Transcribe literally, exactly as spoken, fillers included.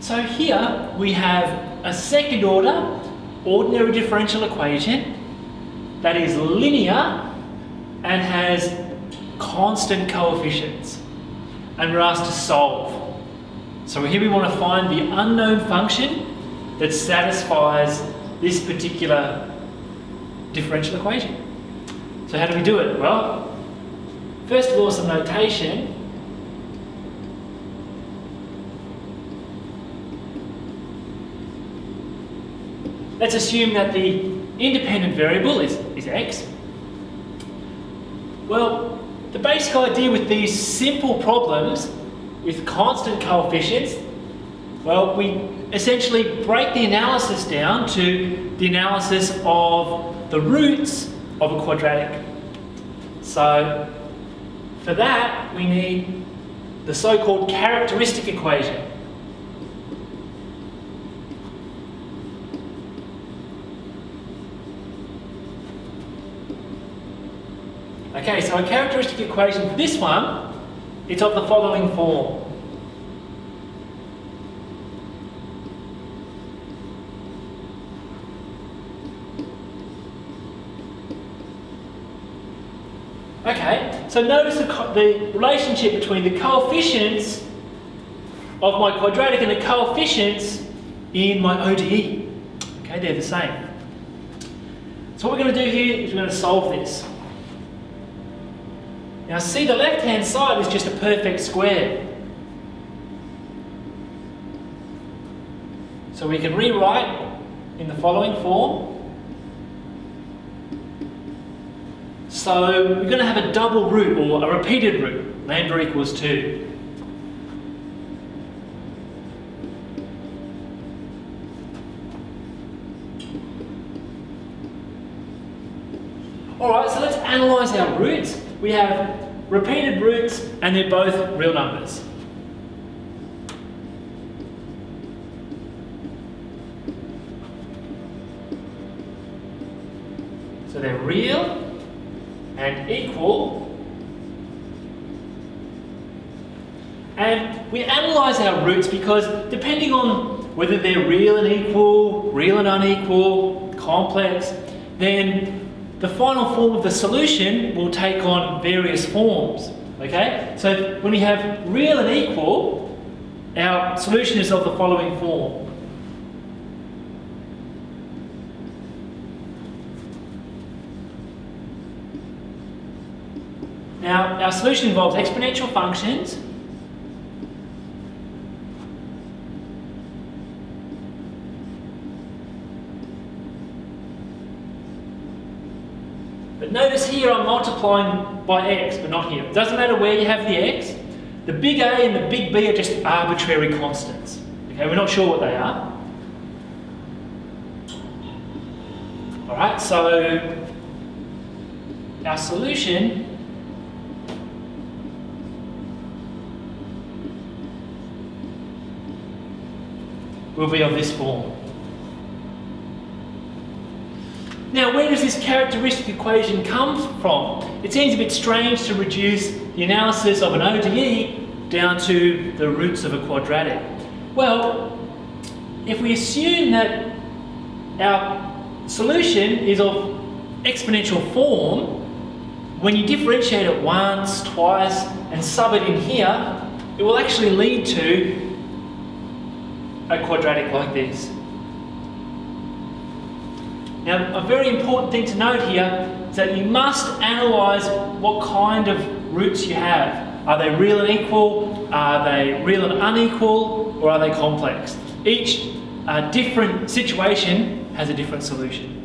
So here we have a second order ordinary differential equation that is linear and has constant coefficients, and we're asked to solve. So here we want to find the unknown function that satisfies this particular differential equation. So how do we do it? Well, first of all, some notation. Let's assume that the independent variable is, is x. Well, the basic idea with these simple problems with constant coefficients, well, we essentially break the analysis down to the analysis of the roots of a quadratic. So for that, we need the so-called characteristic equation. Okay, so a characteristic equation for this one, it's of the following form. Okay, so notice the, co the relationship between the coefficients of my quadratic and the coefficients in my O D E. Okay, they're the same. So what we're going to do here is we're going to solve this. Now see, the left-hand side is just a perfect square. So we can rewrite in the following form. So we're going to have a double root, or a repeated root, lambda equals two. Alright, so let's analyse our roots. We have repeated roots and they're both real numbers. So they're real and equal. And we analyse our roots because depending on whether they're real and equal, real and unequal, complex, then the final form of the solution will take on various forms, okay? So when we have real and equal, our solution is of the following form. Now, our solution involves exponential functions, but notice here I'm multiplying by x, but not here. It doesn't matter where you have the x. The big A and the big B are just arbitrary constants. Okay, we're not sure what they are. Alright, so our solution will be of this form. Now, where does this characteristic equation come from? It seems a bit strange to reduce the analysis of an O D E down to the roots of a quadratic. Well, if we assume that our solution is of exponential form, when you differentiate it once, twice, and sub it in here, it will actually lead to a quadratic like this. Now, a very important thing to note here is that you must analyse what kind of roots you have. Are they real and equal? Are they real and unequal? Or are they complex? Each uh, different situation has a different solution.